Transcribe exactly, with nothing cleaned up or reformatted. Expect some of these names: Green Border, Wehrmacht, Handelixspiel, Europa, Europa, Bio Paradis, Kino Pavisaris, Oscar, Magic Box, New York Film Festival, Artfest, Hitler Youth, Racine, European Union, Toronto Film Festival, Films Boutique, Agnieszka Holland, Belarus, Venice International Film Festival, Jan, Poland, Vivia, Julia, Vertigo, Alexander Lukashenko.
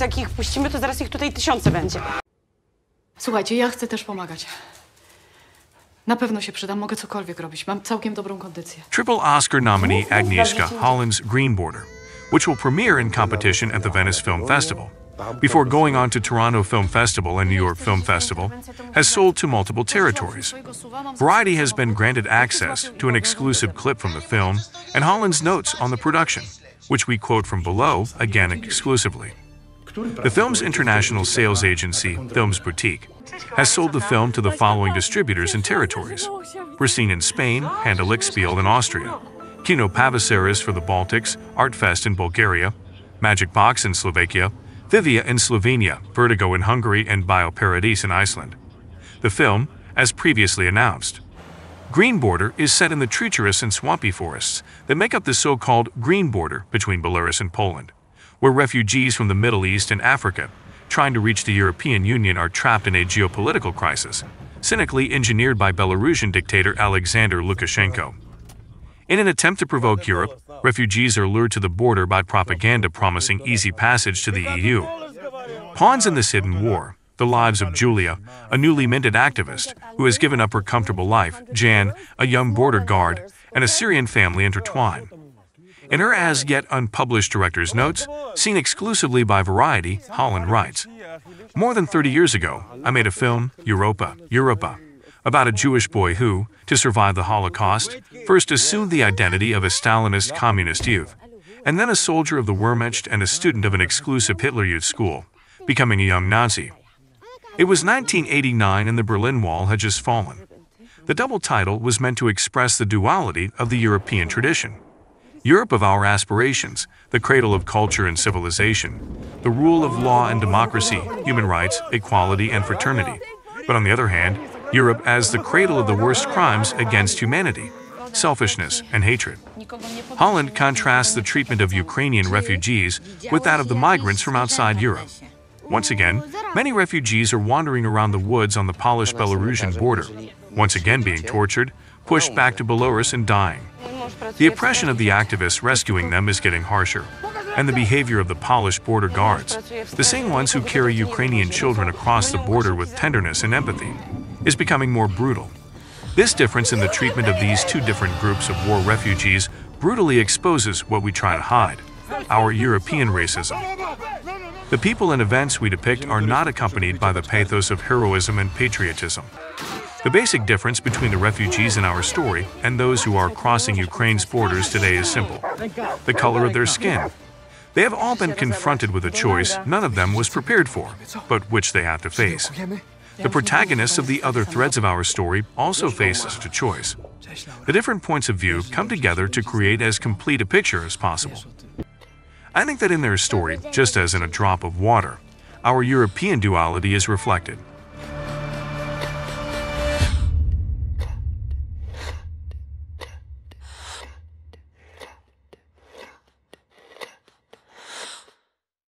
Jak ich puścimy, to zaraz ich tutaj tysiące będzie. Słuchajcie, ja chcę też pomagać. Na pewno się przydam, mogę cokolwiek robić. Mam całkiem dobrą kondycję. Triple Oscar nominee Agnieszka Holland's Green Border, which will premiere in competition at the Venice Film Festival, before going on to Toronto Film Festival and New York Film Festival, has sold to multiple territories. Variety has been granted access to an exclusive clip from the film and Holland's notes on the production, which we quote from below, again exclusively. The film's international sales agency, Films Boutique, has sold the film to the following distributors and territories: Racine in Spain, Handelixspiel in Austria, Kino Pavisaris for the Baltics, Artfest in Bulgaria, Magic Box in Slovakia, Vivia in Slovenia, Vertigo in Hungary, and Bio Paradis in Iceland. The film, as previously announced, Green Border is set in the treacherous and swampy forests that make up the so-called Green Border between Belarus and Poland, where refugees from the Middle East and Africa trying to reach the European Union are trapped in a geopolitical crisis, cynically engineered by Belarusian dictator Alexander Lukashenko. In an attempt to provoke Europe, refugees are lured to the border by propaganda promising easy passage to the E U. Pawns in this hidden war, the lives of Julia, a newly minted activist who has given up her comfortable life, Jan, a young border guard, and a Syrian family intertwine. In her as-yet unpublished director's notes, seen exclusively by Variety, Holland writes, "More than thirty years ago, I made a film, Europa, Europa, about a Jewish boy who, to survive the Holocaust, first assumed the identity of a Stalinist communist youth, and then a soldier of the Wehrmacht and a student of an exclusive Hitler Youth school, becoming a young Nazi." It was nineteen eighty-nine and the Berlin Wall had just fallen. The double title was meant to express the duality of the European tradition. Europe of our aspirations, the cradle of culture and civilization, the rule of law and democracy, human rights, equality and fraternity. But on the other hand, Europe as the cradle of the worst crimes against humanity, selfishness and hatred. Holland contrasts the treatment of Ukrainian refugees with that of the migrants from outside Europe. Once again, many refugees are wandering around the woods on the Polish Belarusian border, once again being tortured, pushed back to Belarus and dying. The oppression of the activists rescuing them is getting harsher, and the behavior of the Polish border guards, the same ones who carry Ukrainian children across the border with tenderness and empathy, is becoming more brutal. This difference in the treatment of these two different groups of war refugees brutally exposes what we try to hide, our European racism. The people and events we depict are not accompanied by the pathos of heroism and patriotism. The basic difference between the refugees in our story and those who are crossing Ukraine's borders today is simple: the color of their skin. They have all been confronted with a choice none of them was prepared for, but which they have to face. The protagonists of the other threads of our story also face such a choice. The different points of view come together to create as complete a picture as possible. I think that in their story, just as in a drop of water, our European duality is reflected.